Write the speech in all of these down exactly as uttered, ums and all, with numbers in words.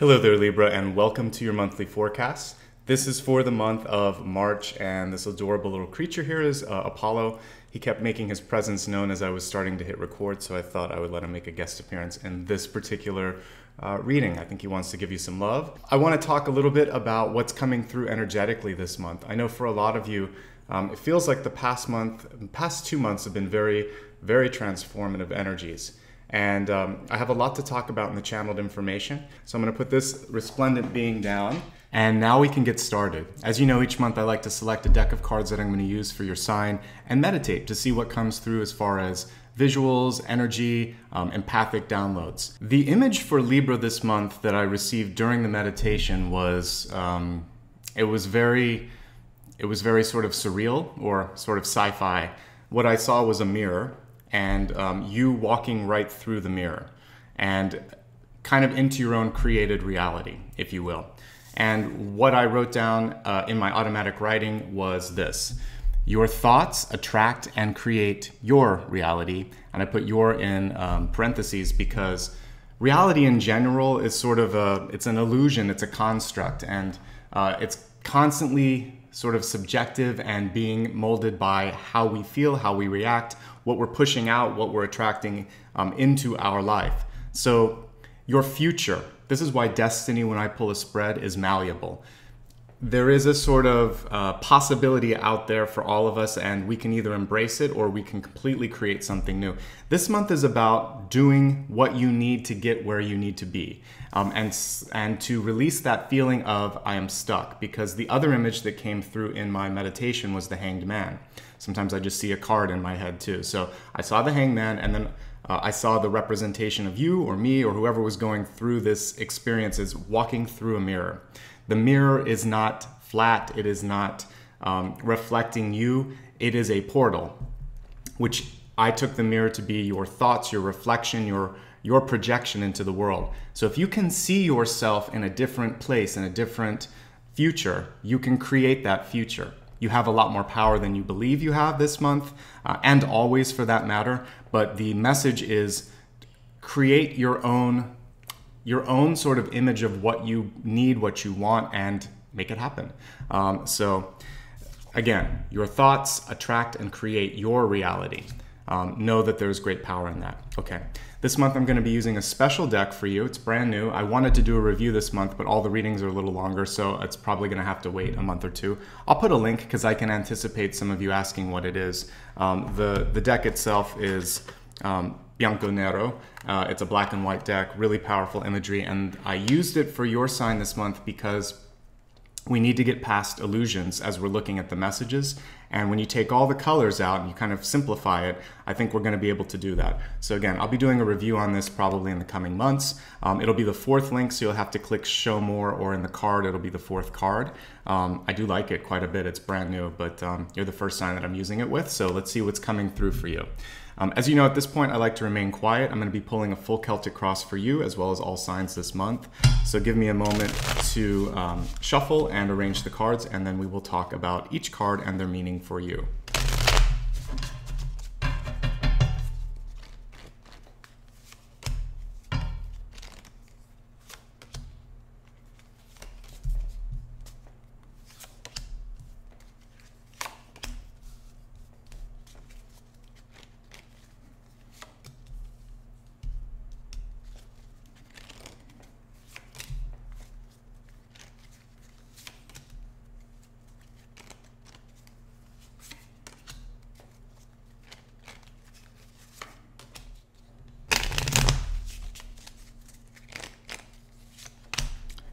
Hello there, Libra, and welcome to your monthly forecast. This is for the month of March, and this adorable little creature here is uh, Apollo. He kept making his presence known as I was starting to hit record, so I thought I would let him make a guest appearance in this particular uh, reading. I think he wants to give you some love. I want to talk a little bit about what's coming through energetically this month. I know for a lot of you, um, it feels like the past month, past two months have been very, very transformative energies. And um, I have a lot to talk about in the channeled information. So I'm gonna put this resplendent being down, and now we can get started. As you know, each month I like to select a deck of cards that I'm gonna use for your sign and meditate to see what comes through as far as visuals, energy, um, empathic downloads. The image for Libra this month that I received during the meditation was, um, it was very, it was very sort of surreal or sort of sci-fi. What I saw was a mirror, and um, you walking right through the mirror and kind of into your own created reality, if you will. And what I wrote down uh, in my automatic writing was this: your thoughts attract and create your reality. And I put your in um, parentheses because reality in general is sort of a, it's an illusion, it's a construct, and uh, it's constantly sort of subjective and being molded by how we feel, how we react, what we're pushing out, what we're attracting um, into our life. So your future, this is why destiny, when I pull a spread, is malleable. There is a sort of uh, possibility out there for all of us, and we can either embrace it or we can completely create something new. This month is about doing what you need to get where you need to be, um, and, and to release that feeling of I am stuck, because the other image that came through in my meditation was the hanged man. Sometimes I just see a card in my head too. So I saw the hanged man, and then Uh, I saw the representation of you or me or whoever was going through this experience is walking through a mirror. The mirror is not flat. It is not um, reflecting you. It is a portal, which I took the mirror to be your thoughts, your reflection, your, your projection into the world. So if you can see yourself in a different place, in a different future, you can create that future. You have a lot more power than you believe you have this month, uh, and always for that matter. But the message is create your own, your own sort of image of what you need, what you want, and make it happen. Um, so again, your thoughts attract and create your reality. Um, know that there's great power in that. Okay, this month I'm going to be using a special deck for you. It's brand new. I wanted to do a review this month, but all the readings are a little longer, so it's probably going to have to wait a month or two. I'll put a link because I can anticipate some of you asking what it is. Um, the, the deck itself is um, Bianco Nero. Uh, it's a black and white deck, really powerful imagery, and I used it for your sign this month because we need to get past illusions as we're looking at the messages. And when you take all the colors out and you kind of simplify it, I think we're going to be able to do that. So again, I'll be doing a review on this probably in the coming months. Um, it'll be the fourth link, so you'll have to click show more, or in the card, it'll be the fourth card. Um, I do like it quite a bit. It's brand new, but um, you're the first sign that I'm using it with. So let's see what's coming through for you. Um, as you know, at this point, I like to remain quiet. I'm going to be pulling a full Celtic cross for you as well as all signs this month. So give me a moment to um, shuffle and arrange the cards, and then we will talk about each card and their meaning for you.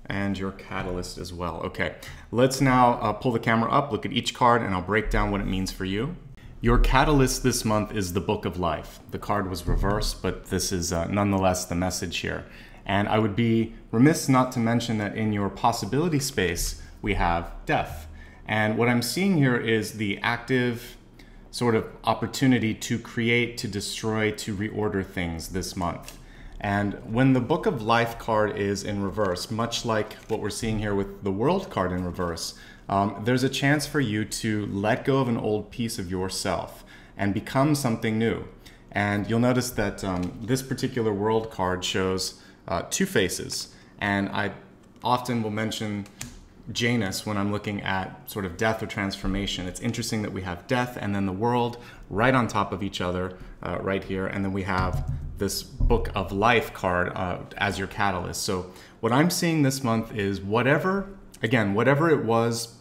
And your catalyst as well. Okay, let's now uh, pull the camera up, look at each card, and I'll break down what it means for you. Your catalyst this month is the Book of Life. The card was reversed, but this is uh, nonetheless the message here. And I would be remiss not to mention that in your possibility space, we have death. And what I'm seeing here is the active sort of opportunity to create, to destroy, to reorder things this month. And when the Book of Life card is in reverse, much like what we're seeing here with the World card in reverse, um, there's a chance for you to let go of an old piece of yourself and become something new. And you'll notice that um, this particular World card shows uh, two faces. And I often will mention Janus when I'm looking at sort of death or transformation. It's interesting that we have death and then the world right on top of each other uh, right here. And then we have this book of life card uh, as your catalyst. So what I'm seeing this month is whatever, again, whatever it was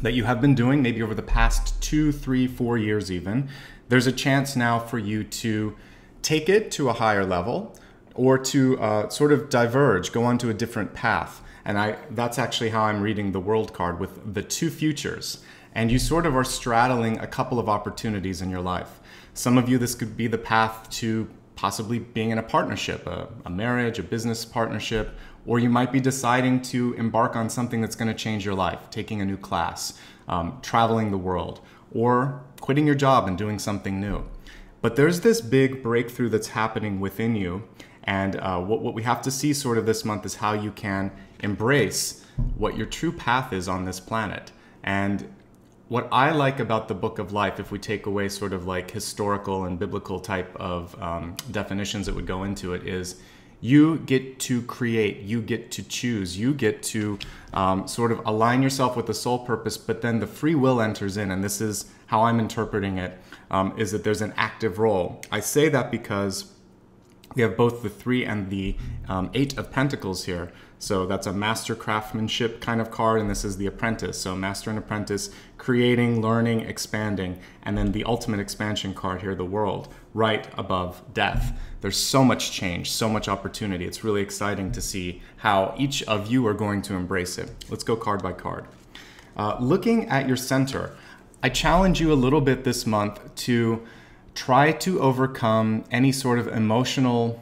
that you have been doing, maybe over the past two, three, four years even, there's a chance now for you to take it to a higher level or to uh, sort of diverge, go onto a different path. And I, that's actually how I'm reading the World card, with the two futures. And you sort of are straddling a couple of opportunities in your life. Some of you, this could be the path to possibly being in a partnership, a, a marriage, a business partnership, or you might be deciding to embark on something that's going to change your life, taking a new class, um, traveling the world, or quitting your job and doing something new. But there's this big breakthrough that's happening within you. And uh, what, what we have to see sort of this month is how you can embrace what your true path is on this planet. And what I like about the book of life, if we take away sort of like historical and biblical type of um, definitions that would go into it, is you get to create, you get to choose, you get to um, sort of align yourself with the sole purpose, but then the free will enters in. And this is how I'm interpreting it, um, is that there's an active role. I say that because we have both the three and the um, eight of pentacles here. So that's a master craftsmanship kind of card, and this is the apprentice. So master and apprentice, creating, learning, expanding, and then the ultimate expansion card here, the world, right above death. There's so much change, so much opportunity. It's really exciting to see how each of you are going to embrace it. Let's go card by card. Uh, looking at your center, I challenge you a little bit this month to try to overcome any sort of emotional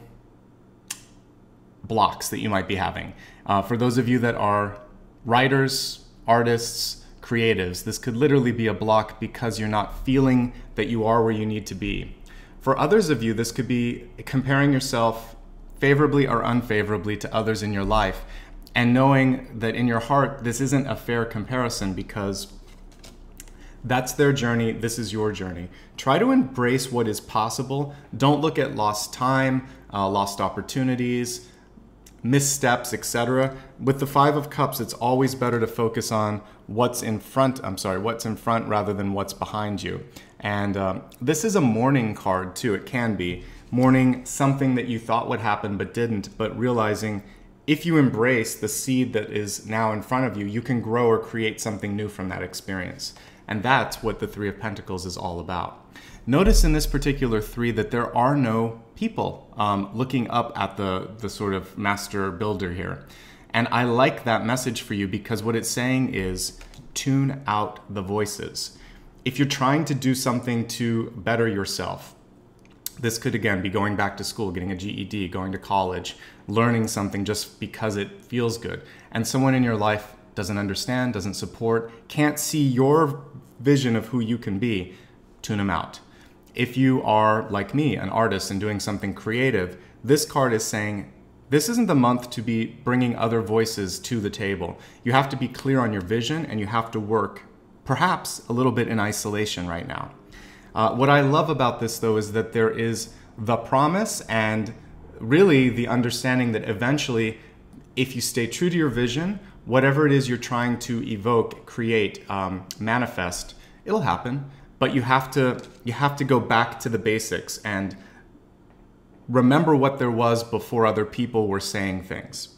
blocks that you might be having. Uh, for those of you that are writers, artists, creatives, this could literally be a block because you're not feeling that you are where you need to be. For others of you, this could be comparing yourself favorably or unfavorably to others in your life, and knowing that in your heart, this isn't a fair comparison because that's their journey, this is your journey. Try to embrace what is possible. Don't look at lost time, uh, lost opportunities, missteps, et cetera. With the Five of Cups, it's always better to focus on what's in front, I'm sorry, what's in front rather than what's behind you. And um, this is a mourning card too, it can be. Mourning something that you thought would happen but didn't, but realizing if you embrace the seed that is now in front of you, you can grow or create something new from that experience. And that's what the Three of Pentacles is all about. Notice in this particular three that there are no people um, looking up at the, the sort of master builder here. And I like that message for you because what it's saying is tune out the voices. If you're trying to do something to better yourself, this could again be going back to school, getting a G E D, going to college, learning something just because it feels good. And someone in your life doesn't understand, doesn't support, can't see your vision of who you can be, tune them out. If you are, like me, an artist and doing something creative, this card is saying, this isn't the month to be bringing other voices to the table. You have to be clear on your vision and you have to work perhaps a little bit in isolation right now. Uh, what I love about this though is that there is the promise and really the understanding that eventually, if you stay true to your vision, whatever it is you're trying to evoke, create, um, manifest, it'll happen. But you have to, you have to go back to the basics and remember what there was before other people were saying things.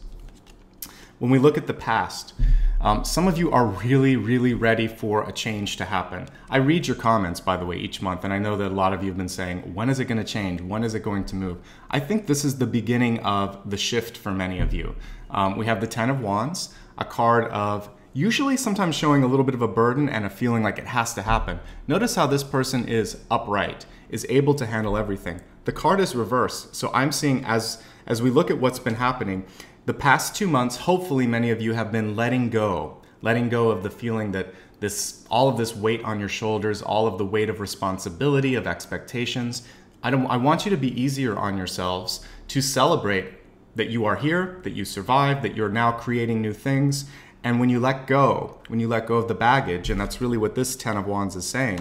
When we look at the past, um, some of you are really, really ready for a change to happen. I read your comments, by the way, each month, and I know that a lot of you have been saying, when is it going to change? When is it going to move? I think this is the beginning of the shift for many of you. Um, we have the Ten of Wands, a card of usually sometimes showing a little bit of a burden and a feeling like it has to happen. Notice how this person is upright, is able to handle everything. The card is reversed. So I'm seeing as, as we look at what's been happening, the past two months, hopefully many of you have been letting go, letting go of the feeling that this, all of this weight on your shoulders, all of the weight of responsibility, of expectations. I don't, I want you to be easier on yourselves to celebrate that you are here, that you survived, that you're now creating new things. And when you let go, when you let go of the baggage, and that's really what this Ten of Wands is saying,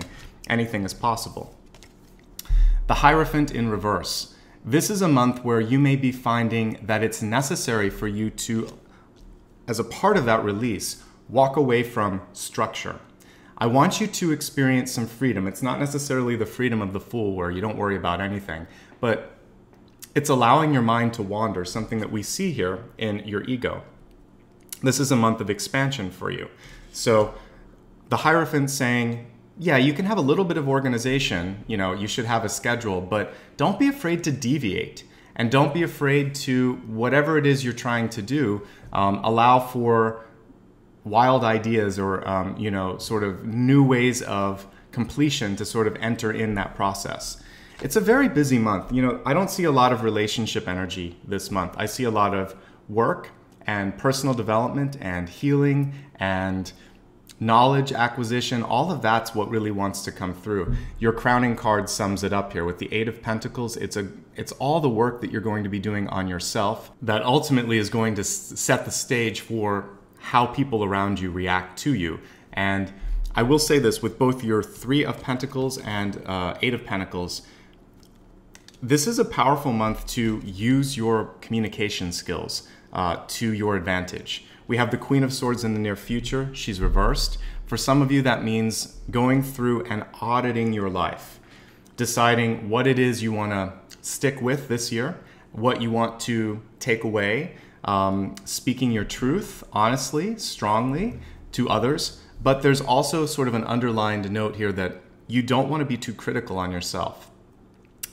anything is possible. The Hierophant in reverse. This is a month where you may be finding that it's necessary for you to, as a part of that release, walk away from structure. I want you to experience some freedom. It's not necessarily the freedom of the fool where you don't worry about anything, but it's allowing your mind to wander, something that we see here in your ego. This is a month of expansion for you. So the Hierophant saying, yeah, you can have a little bit of organization, you know, you should have a schedule, but don't be afraid to deviate. And don't be afraid to, whatever it is you're trying to do, um, allow for wild ideas or, um, you know, sort of new ways of completion to sort of enter in that process. It's a very busy month. You know, I don't see a lot of relationship energy this month. I see a lot of work and personal development and healing and knowledge acquisition. All of that's what really wants to come through. Your crowning card sums it up here with the Eight of Pentacles. It's a, it's all the work that you're going to be doing on yourself that ultimately is going to set the stage for how people around you react to you. And I will say this with both your Three of Pentacles and uh, Eight of Pentacles, this is a powerful month to use your communication skills uh, to your advantage. We have the Queen of Swords in the near future. She's reversed. For some of you, that means going through and auditing your life, deciding what it is you want to stick with this year, what you want to take away, um, speaking your truth honestly, strongly to others. But there's also sort of an underlined note here that you don't want to be too critical on yourself,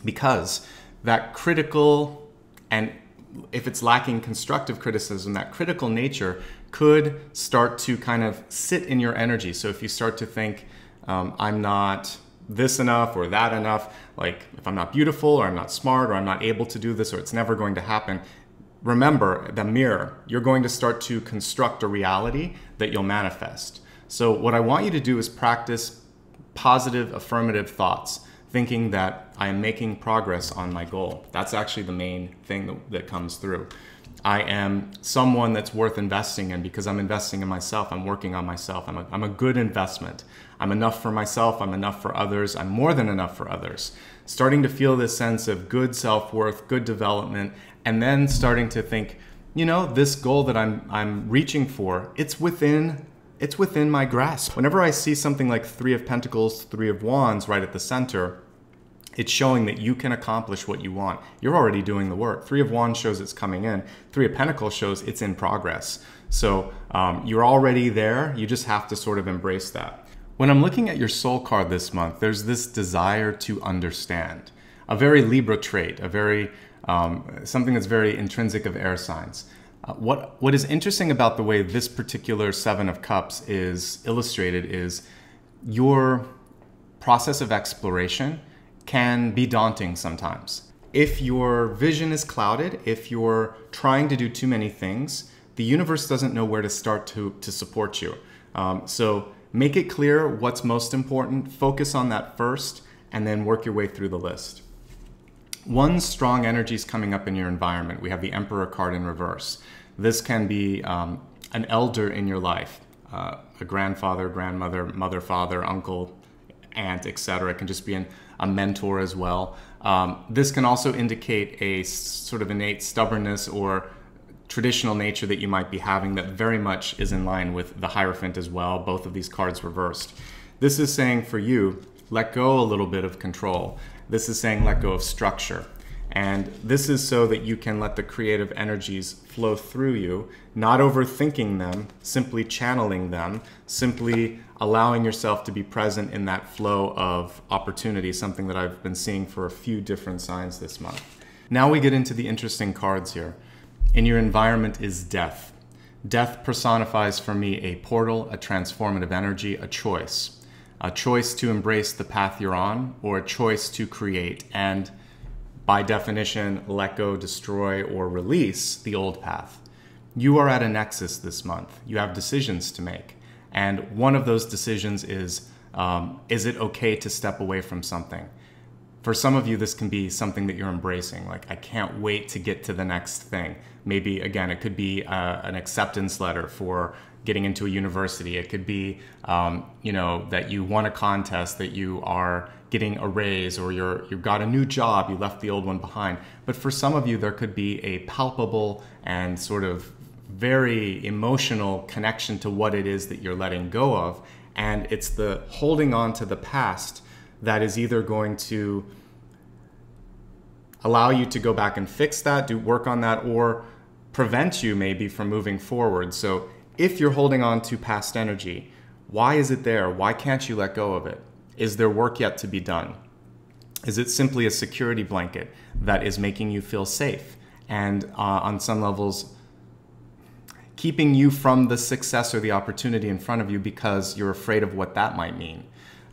because that critical and if it's lacking constructive criticism, that critical nature could start to kind of sit in your energy. So if you start to think, um, I'm not this enough or that enough, like if I'm not beautiful or I'm not smart or I'm not able to do this or it's never going to happen, remember the mirror, you're going to start to construct a reality that you'll manifest. So what I want you to do is practice positive, affirmative thoughts, thinking that I am making progress on my goal. That's actually the main thing that, that comes through. I am someone that's worth investing in because I'm investing in myself. I'm working on myself. I'm a, I'm a good investment. I'm enough for myself. I'm enough for others. I'm more than enough for others. Starting to feel this sense of good self-worth, good development, and then starting to think, you know, this goal that I'm, I'm reaching for, it's within It's within my grasp. Whenever I see something like Three of Pentacles, Three of Wands right at the center, it's showing that you can accomplish what you want. You're already doing the work. Three of Wands shows it's coming in. Three of Pentacles shows it's in progress. So um, you're already there. You just have to sort of embrace that. When I'm looking at your soul card this month, there's this desire to understand. A very Libra trait, a very, um, something that's very intrinsic of air signs. Uh, what, what is interesting about the way this particular Seven of Cups is illustrated is your process of exploration can be daunting sometimes. If your vision is clouded, if you're trying to do too many things, the universe doesn't know where to start to, to support you. Um, so make it clear what's most important, focus on that first, and then work your way through the list. One strong energy is coming up in your environment. We have the Emperor card in reverse. This can be um, an elder in your life, uh, a grandfather, grandmother, mother, father, uncle, aunt, et cetera. It can just be an, a mentor as well. Um, this can also indicate a sort of innate stubbornness or traditional nature that you might be having that very much is in line with the Hierophant as well, both of these cards reversed. This is saying for you, let go a little bit of control. This is saying let go of structure. And this is so that you can let the creative energies flow through you, not overthinking them, simply channeling them, simply allowing yourself to be present in that flow of opportunity, something that I've been seeing for a few different signs this month. Now we get into the interesting cards here. In your environment is death. Death personifies for me a portal, a transformative energy, a choice. A choice to embrace the path you're on, or a choice to create and, by definition, let go, destroy, or release the old path. You are at a nexus this month. You have decisions to make. And one of those decisions is, um, is it okay to step away from something? For some of you, this can be something that you're embracing, like, I can't wait to get to the next thing. Maybe, again, it could be uh, an acceptance letter for getting into a university. It could be, um, you know, that you won a contest, that you are getting a raise, or you're, you got a new job, you left the old one behind. But for some of you, there could be a palpable and sort of very emotional connection to what it is that you're letting go of. And it's the holding on to the past that is either going to allow you to go back and fix that, do work on that, or prevent you maybe from moving forward. So if you're holding on to past energy, why is it there? Why can't you let go of it? Is there work yet to be done? Is it simply a security blanket that is making you feel safe and uh, on some levels keeping you from the success or the opportunity in front of you because you're afraid of what that might mean?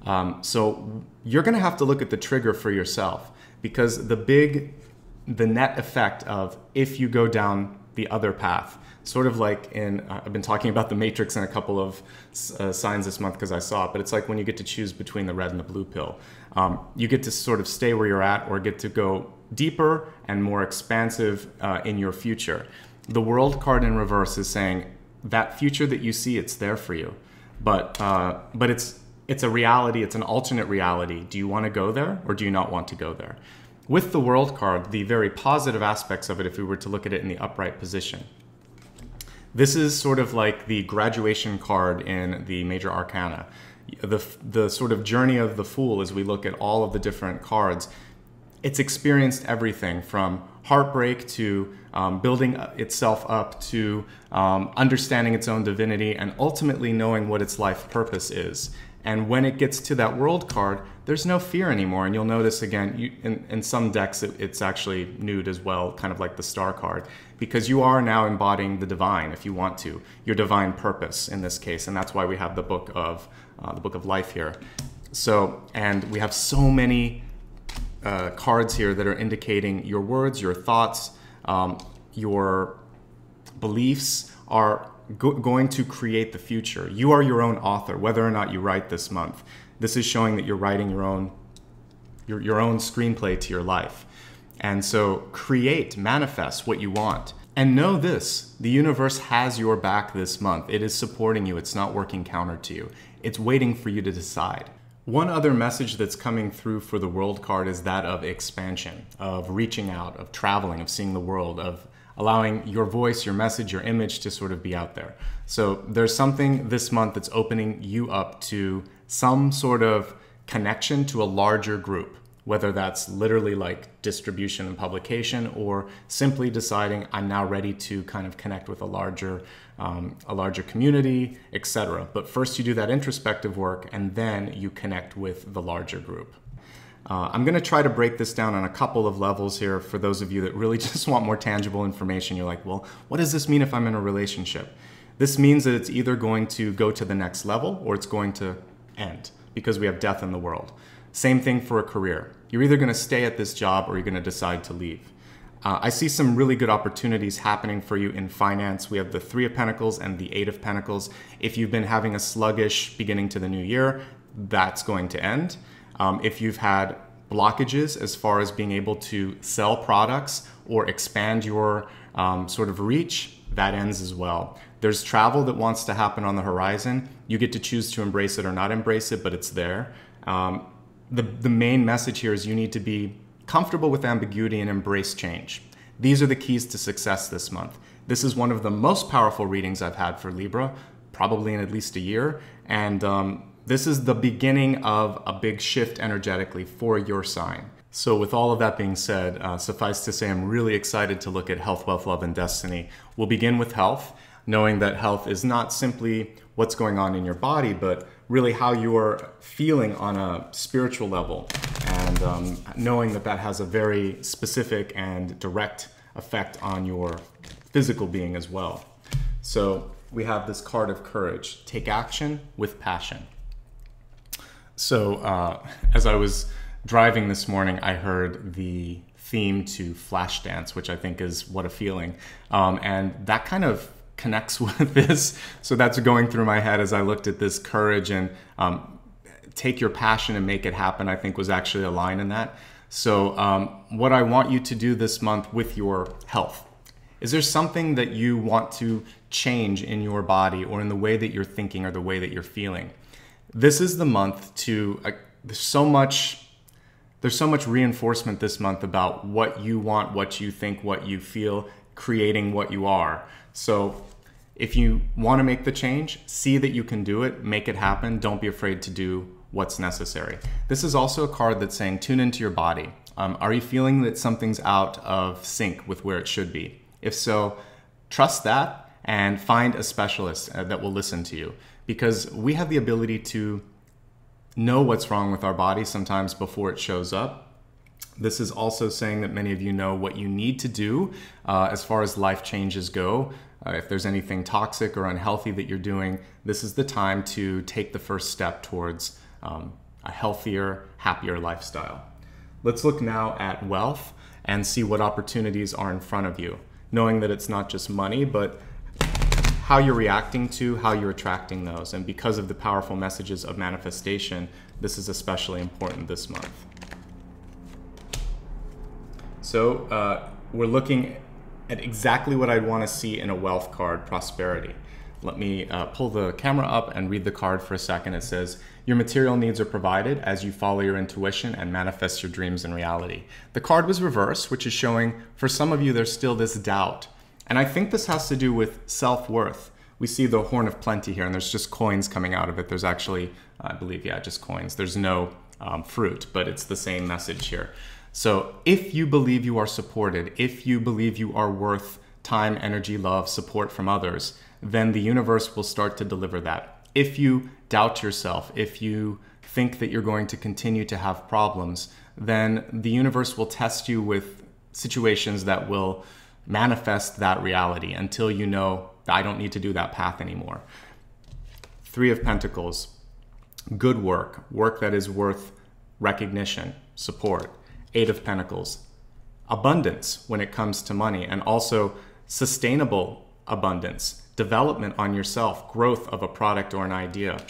Um, so you're going to have to look at the trigger for yourself, because the big, the net effect of if you go down the other path, sort of like in, uh, I've been talking about the Matrix in a couple of uh, signs this month because I saw it, but it's like when you get to choose between the red and the blue pill, um, you get to sort of stay where you're at or get to go deeper and more expansive uh, in your future. The World card in reverse is saying that future that you see, it's there for you, but, uh, but it's, It's a reality, it's an alternate reality. Do you want to go there or do you not want to go there? With the World card, the very positive aspects of it, if we were to look at it in the upright position, this is sort of like the graduation card in the Major Arcana. The, the sort of journey of the Fool, as we look at all of the different cards, it's experienced everything from heartbreak to um, building itself up to um, understanding its own divinity and ultimately knowing what its life purpose is. And when it gets to that World card, there's no fear anymore. And you'll notice again, you, in, in some decks, it, it's actually nude as well, kind of like the Star card, because you are now embodying the divine, if you want to, your divine purpose in this case. And that's why we have the book of, uh, the book of life here. So, and we have so many uh, cards here that are indicating your words, your thoughts, um, your beliefs are Go going to create the future. You are your own author, whether or not you write this month. This is showing that you're writing your own, your, your own screenplay to your life. And so create, manifest what you want. And know this, the universe has your back this month. It is supporting you. It's not working counter to you. It's waiting for you to decide. One other message that's coming through for the World card is that of expansion, of reaching out, of traveling, of seeing the world, of allowing your voice, your message, your image to sort of be out there. So there's something this month that's opening you up to some sort of connection to a larger group, whether that's literally like distribution and publication or simply deciding I'm now ready to kind of connect with a larger, um, a larger community, et cetera. But first you do that introspective work and then you connect with the larger group. Uh, I'm going to try to break this down on a couple of levels here for those of you that really just want more tangible information. You're like, well, what does this mean if I'm in a relationship? This means that it's either going to go to the next level or it's going to end because we have death in the world. Same thing for a career. You're either going to stay at this job or you're going to decide to leave. Uh, I see some really good opportunities happening for you in finance. We have the Three of Pentacles and the Eight of Pentacles. If you've been having a sluggish beginning to the new year, that's going to end. Um, if you've had blockages as far as being able to sell products or expand your um, sort of reach, that ends as well. There's travel that wants to happen on the horizon. You get to choose to embrace it or not embrace it, but it's there. Um, the, the main message here is you need to be comfortable with ambiguity and embrace change. These are the keys to success this month. This is one of the most powerful readings I've had for Libra, probably in at least a year. And um, This is the beginning of a big shift energetically for your sign. So with all of that being said, uh, suffice to say, I'm really excited to look at health, wealth, love, and destiny. We'll begin with health, knowing that health is not simply what's going on in your body, but really how you are feeling on a spiritual level. And um, knowing that that has a very specific and direct effect on your physical being as well. So we have this card of courage, take action with passion. So uh, as I was driving this morning, I heard the theme to Flashdance, which I think is What a Feeling. Um, and that kind of connects with this. So that's going through my head as I looked at this courage and um, take your passion and make it happen, I think was actually a line in that. So um, what I want you to do this month with your health, is there something that you want to change in your body or in the way that you're thinking or the way that you're feeling? This is the month to, uh, there's so much, there's so much reinforcement this month about what you want, what you think, what you feel, creating what you are. So if you want to make the change, see that you can do it, make it happen. Don't be afraid to do what's necessary. This is also a card that's saying tune into your body. Um, are you feeling that something's out of sync with where it should be? If so, trust that and find a specialist that will listen to you, because we have the ability to know what's wrong with our body sometimes before it shows up. This is also saying that many of you know what you need to do uh, as far as life changes go. Uh, if there's anything toxic or unhealthy that you're doing, this is the time to take the first step towards um, a healthier, happier lifestyle. Let's look now at wealth and see what opportunities are in front of you, knowing that it's not just money, but how you're reacting to, how you're attracting those. And because of the powerful messages of manifestation, this is especially important this month. So uh, we're looking at exactly what I'd want to see in a wealth card, prosperity. Let me uh, pull the camera up and read the card for a second. It says, your material needs are provided as you follow your intuition and manifest your dreams in reality. The card was reversed, which is showing for some of you, there's still this doubt. And I think this has to do with self-worth. We see the horn of plenty here, and there's just coins coming out of it. There's actually, I believe, yeah, just coins. There's no um, fruit, but it's the same message here. So if you believe you are supported, if you believe you are worth time, energy, love, support from others, then the universe will start to deliver that. If you doubt yourself, if you think that you're going to continue to have problems, then the universe will test you with situations that will manifest that reality until you know, I don't need to do that path anymore. Three of Pentacles, good work, work that is worth recognition, support. Eight of Pentacles, abundance when it comes to money, and also sustainable abundance, development on yourself, growth of a product or an idea.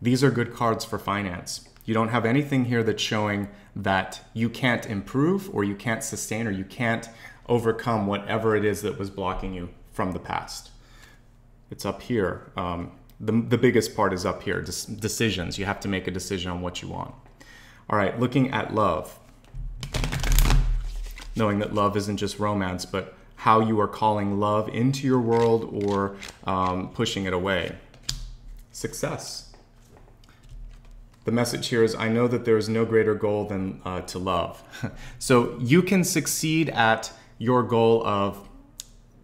These are good cards for finance. You don't have anything here that's showing that you can't improve or you can't sustain or you can't overcome whatever it is that was blocking you from the past. It's up here. Um, the, the biggest part is up here, Dec- decisions. You have to make a decision on what you want. All right, looking at love, knowing that love isn't just romance, but how you are calling love into your world or um, pushing it away. Success. The message here is, I know that there is no greater goal than uh, to love. So you can succeed at your goal of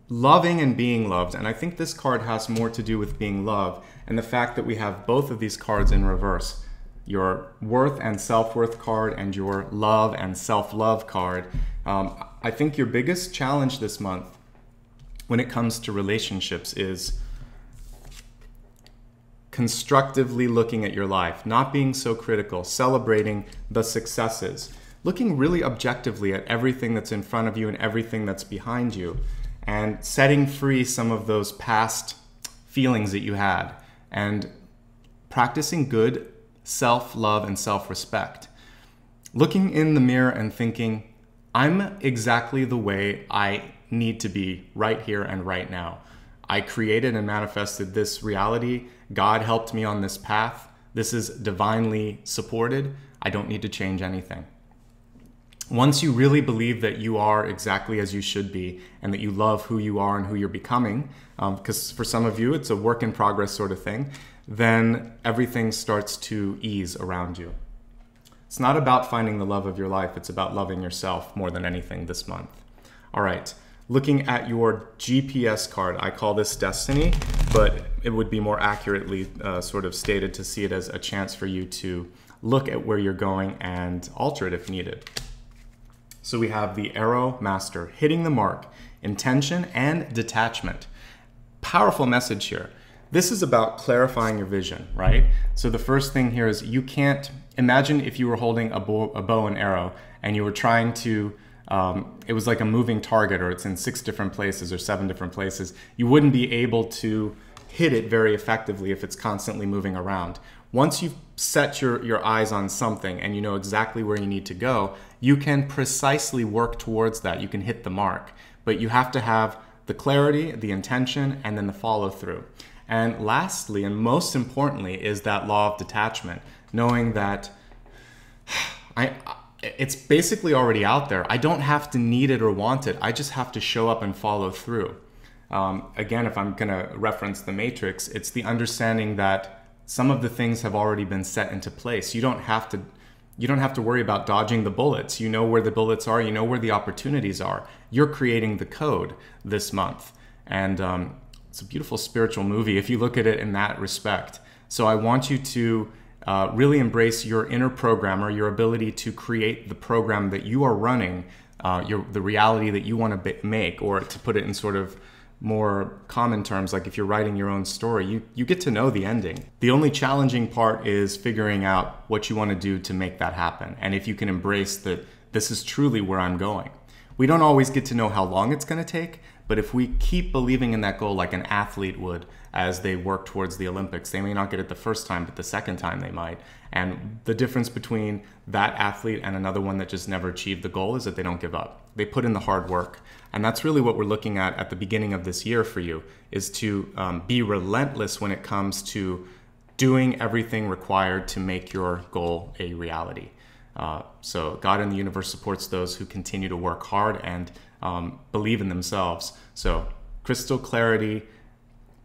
loving and being loved. And I think this card has more to do with being loved and the fact that we have both of these cards in reverse. Your worth and self-worth card and your love and self-love card. Um, I think your biggest challenge this month when it comes to relationships is constructively looking at your life, not being so critical, celebrating the successes, looking really objectively at everything that's in front of you and everything that's behind you, and setting free some of those past feelings that you had and practicing good self-love and self-respect. Looking in the mirror and thinking, I'm exactly the way I need to be right here and right now. I created and manifested this reality. God helped me on this path. This is divinely supported. I don't need to change anything. Once you really believe that you are exactly as you should be and that you love who you are and who you're becoming, um, because for some of you, it's a work in progress sort of thing, then everything starts to ease around you. It's not about finding the love of your life. It's about loving yourself more than anything this month. All right, looking at your G P S card, I call this destiny, but it would be more accurately uh, sort of stated to see it as a chance for you to look at where you're going and alter it if needed. So we have the arrow master, hitting the mark, intention and detachment. Powerful message here. This is about clarifying your vision, right? So the first thing here is you can't imagine if you were holding a bow, a bow and arrow and you were trying to, um, it was like a moving target or it's in six different places or seven different places. You wouldn't be able to hit it very effectively if it's constantly moving around. Once you've set your, your eyes on something and you know exactly where you need to go, you can precisely work towards that. You can hit the mark, but you have to have the clarity, the intention, and then the follow through. And lastly, and most importantly, is that law of detachment, knowing that I, it's basically already out there. I don't have to need it or want it. I just have to show up and follow through. Um, again, if I'm going to reference The Matrix, it's the understanding that some of the things have already been set into place. You don't have to, you don't have to worry about dodging the bullets. You know where the bullets are. You know where the opportunities are. You're creating the code this month. And um, it's a beautiful spiritual movie if you look at it in that respect. So I want you to uh, really embrace your inner programmer, your ability to create the program that you are running, uh, your, the reality that you want to make, or to put it in sort of more common terms, like if you're writing your own story, you, you get to know the ending. The only challenging part is figuring out what you want to do to make that happen. And if you can embrace that this is truly where I'm going. We don't always get to know how long it's going to take, but if we keep believing in that goal like an athlete would as they work towards the Olympics, they may not get it the first time, but the second time they might. And the difference between that athlete and another one that just never achieved the goal is that they don't give up. They put in the hard work. And that's really what we're looking at at the beginning of this year for you, is to um, be relentless when it comes to doing everything required to make your goal a reality. Uh, so God and the universe supports those who continue to work hard and um, believe in themselves. So crystal clarity,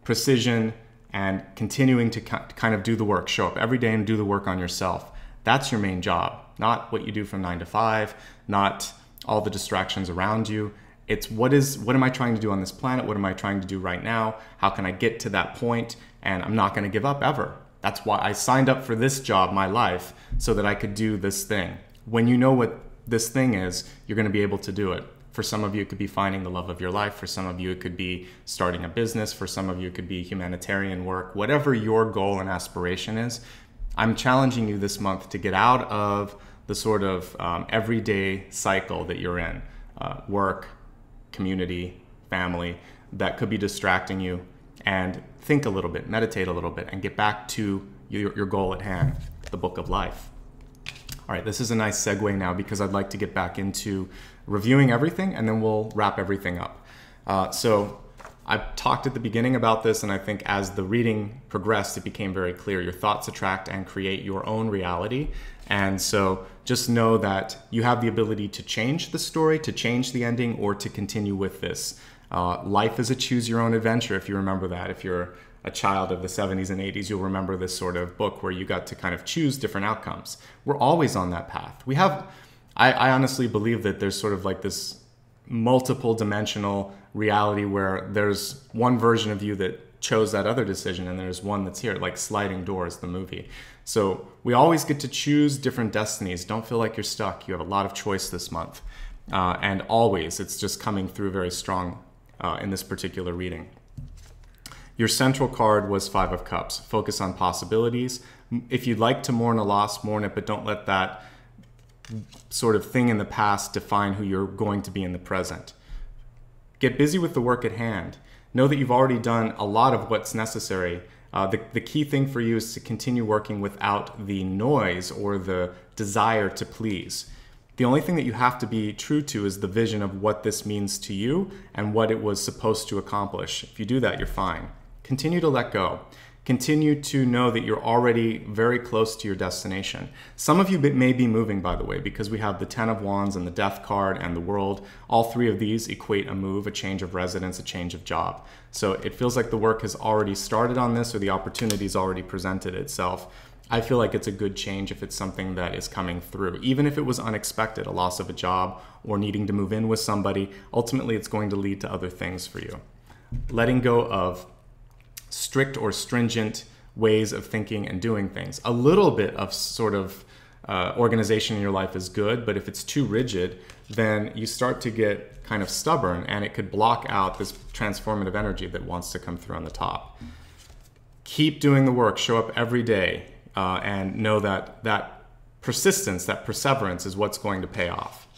precision, and continuing to kind of do the work, show up every day and do the work on yourself. That's your main job, not what you do from nine to five, not all the distractions around you. It's what is, what am I trying to do on this planet? What am I trying to do right now? How can I get to that point? And I'm not going to give up ever. That's why I signed up for this job, my life, so that I could do this thing. When you know what this thing is, you're going to be able to do it. For some of you, it could be finding the love of your life. For some of you, it could be starting a business. For some of you, it could be humanitarian work. Whatever your goal and aspiration is, I'm challenging you this month to get out of the sort of um, everyday cycle that you're in. Uh, work, community, family, that could be distracting you. And think a little bit, meditate a little bit, and get back to your, your goal at hand, the book of life. All right, this is a nice segue now because I'd like to get back into reviewing everything and then we'll wrap everything up. Uh, so I've talked at the beginning about this, and I think as the reading progressed, it became very clear. Your thoughts attract and create your own reality. And so just know that you have the ability to change the story, to change the ending, or to continue with this. Uh, life is a choose your own adventure, if you remember that. If you're a child of the seventies and eighties, you'll remember this sort of book where you got to kind of choose different outcomes. We're always on that path. We have, I, I honestly believe that there's sort of like this multiple dimensional reality where there's one version of you that chose that other decision and there's one that's here, like Sliding Doors, the movie. So we always get to choose different destinies. Don't feel like you're stuck. You have a lot of choice this month. Uh, and always, it's just coming through very strong Uh, in this particular reading. Your central card was Five of Cups. Focus on possibilities. If you'd like to mourn a loss, mourn it, but don't let that sort of thing in the past define who you're going to be in the present. Get busy with the work at hand. Know that you've already done a lot of what's necessary. Uh, the, the key thing for you is to continue working without the noise or the desire to please. The only thing that you have to be true to is the vision of what this means to you and what it was supposed to accomplish. If you do that, you're fine. Continue to let go. Continue to know that you're already very close to your destination. Some of you may be moving, by the way, because we have the Ten of Wands and the Death card and the World. All three of these equate a move, a change of residence, a change of job. So it feels like the work has already started on this, or the opportunity's already presented itself. I feel like it's a good change if it's something that is coming through. Even if it was unexpected, a loss of a job or needing to move in with somebody, ultimately it's going to lead to other things for you. Letting go of strict or stringent ways of thinking and doing things. A little bit of sort of uh, organization in your life is good, but if it's too rigid, then you start to get kind of stubborn and it could block out this transformative energy that wants to come through on the top. Keep doing the work, show up every day. Uh, and know that that persistence, that perseverance is what's going to pay off.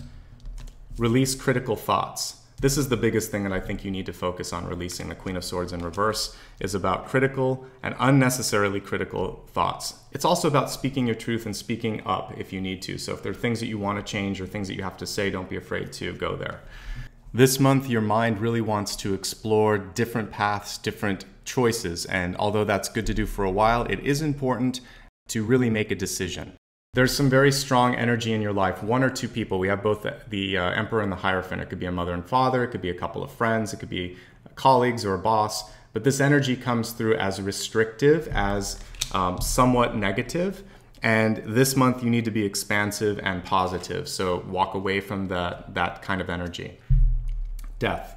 Release critical thoughts. This is the biggest thing that I think you need to focus on releasing the Queen of Swords in reverse, is about critical and unnecessarily critical thoughts. It's also about speaking your truth and speaking up if you need to. So if there are things that you want to change or things that you have to say, don't be afraid to go there. This month, your mind really wants to explore different paths, different choices. And although that's good to do for a while, it is important to really make a decision. There's some very strong energy in your life, one or two people. We have both the, the uh, Emperor and the Hierophant. It could be a mother and father, it could be a couple of friends, it could be colleagues or a boss. But this energy comes through as restrictive, as um, somewhat negative. And this month you need to be expansive and positive. So walk away from the, that kind of energy. Death.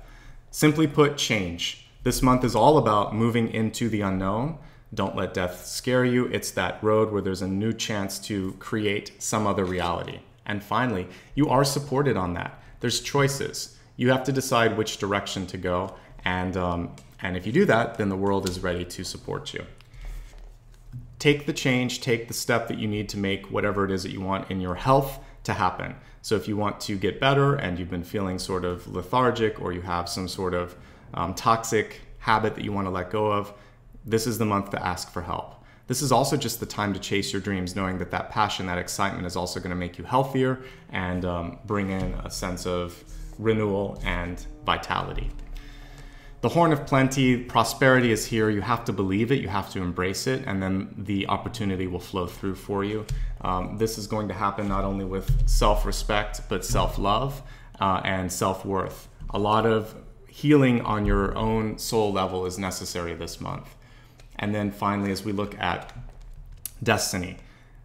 Simply put, change. This month is all about moving into the unknown. Don't let death scare you. It's that road where there's a new chance to create some other reality. And finally, you are supported on that. There's choices. You have to decide which direction to go. And, um, and if you do that, then the world is ready to support you. Take the change, take the step that you need to make whatever it is that you want in your health to happen. So if you want to get better and you've been feeling sort of lethargic, or you have some sort of um, toxic habit that you want to let go of, this is the month to ask for help. This is also just the time to chase your dreams, knowing that that passion, that excitement is also going to make you healthier and um, bring in a sense of renewal and vitality. The Horn of Plenty, prosperity is here. You have to believe it, you have to embrace it, and then the opportunity will flow through for you. Um, this is going to happen not only with self-respect, but self-love uh, and self-worth. A lot of healing on your own soul level is necessary this month. And then finally, as we look at destiny,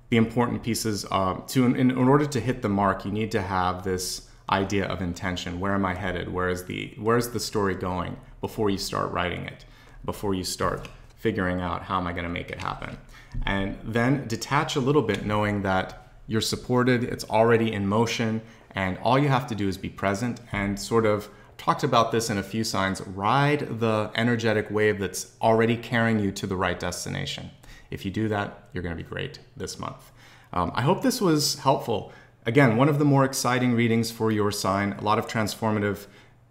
the important pieces, uh, to, in, in order to hit the mark, you need to have this idea of intention. Where am I headed? Where is the, where's the story going before you start writing it, before you start figuring out how am I going to make it happen? And then detach a little bit, knowing that you're supported, it's already in motion, and all you have to do is be present and sort of talked about this in a few signs, ride the energetic wave that's already carrying you to the right destination. If you do that, you're going to be great this month. Um, I hope this was helpful. Again, one of the more exciting readings for your sign, a lot of transformative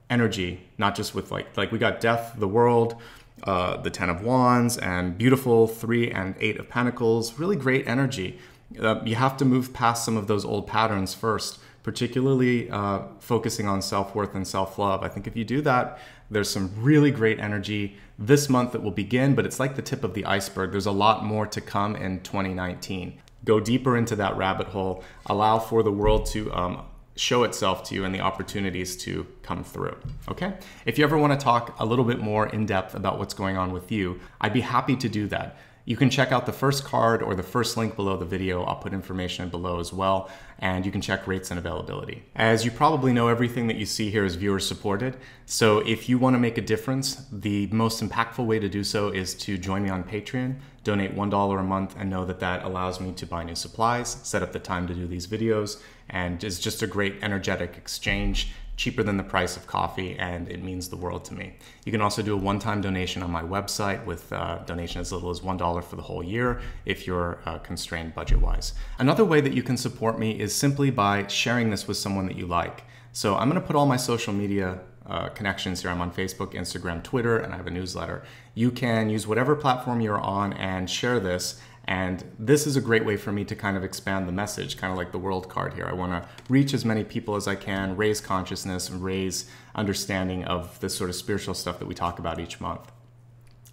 energy, not just with like, like we got death, the world, uh, the Ten of Wands, and beautiful three and eight of Pentacles, really great energy. Uh, you have to move past some of those old patterns first, particularly uh, focusing on self-worth and self-love. I think if you do that, there's some really great energy this month that will begin, but it's like the tip of the iceberg. There's a lot more to come in twenty nineteen. Go deeper into that rabbit hole, allow for the world to um, show itself to you and the opportunities to come through, okay? If you ever wanna talk a little bit more in depth about what's going on with you, I'd be happy to do that. You can check out the first card or the first link below the video. I'll put information below as well, and you can check rates and availability. As you probably know, everything that you see here is viewer supported. So if you want to make a difference, the most impactful way to do so is to join me on Patreon, donate one dollar a month, and know that that allows me to buy new supplies, set up the time to do these videos, and it's just a great energetic exchange, cheaper than the price of coffee, and it means the world to me. You can also do a one-time donation on my website with uh, donation as little as one dollar for the whole year if you're uh, constrained budget-wise. Another way that you can support me is simply by sharing this with someone that you like. So I'm gonna put all my social media uh, connections here. I'm on Facebook, Instagram, Twitter, and I have a newsletter. You can use whatever platform you're on and share this. And this is a great way for me to kind of expand the message, kind of like the world card here. I want to reach as many people as I can, raise consciousness, and raise understanding of this sort of spiritual stuff that we talk about each month.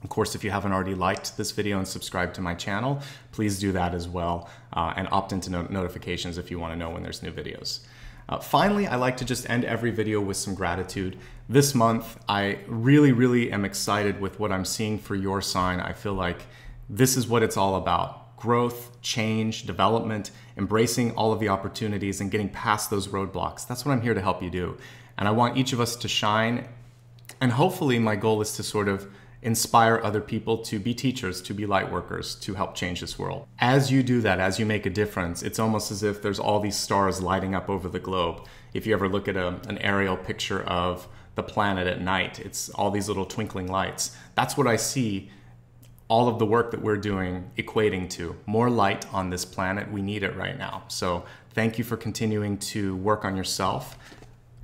Of course, if you haven't already liked this video and subscribed to my channel, please do that as well, uh, and opt into no- notifications if you want to know when there's new videos. Uh, finally, I like to just end every video with some gratitude. This month, I really, really am excited with what I'm seeing for your sign. I feel like this is what it's all about. Growth, change, development, embracing all of the opportunities and getting past those roadblocks. That's what I'm here to help you do. And I want each of us to shine. And hopefully my goal is to sort of inspire other people to be teachers, to be light workers, to help change this world. As you do that, as you make a difference, it's almost as if there's all these stars lighting up over the globe. If you ever look at a, an aerial picture of the planet at night, it's all these little twinkling lights. That's what I see all of the work that we're doing equating to. More light on this planet. We need it right now. So thank you for continuing to work on yourself.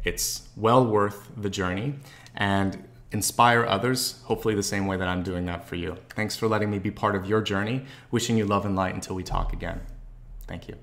It's well worth the journey and inspire others, hopefully the same way that I'm doing that for you. Thanks for letting me be part of your journey. Wishing you love and light until we talk again. Thank you.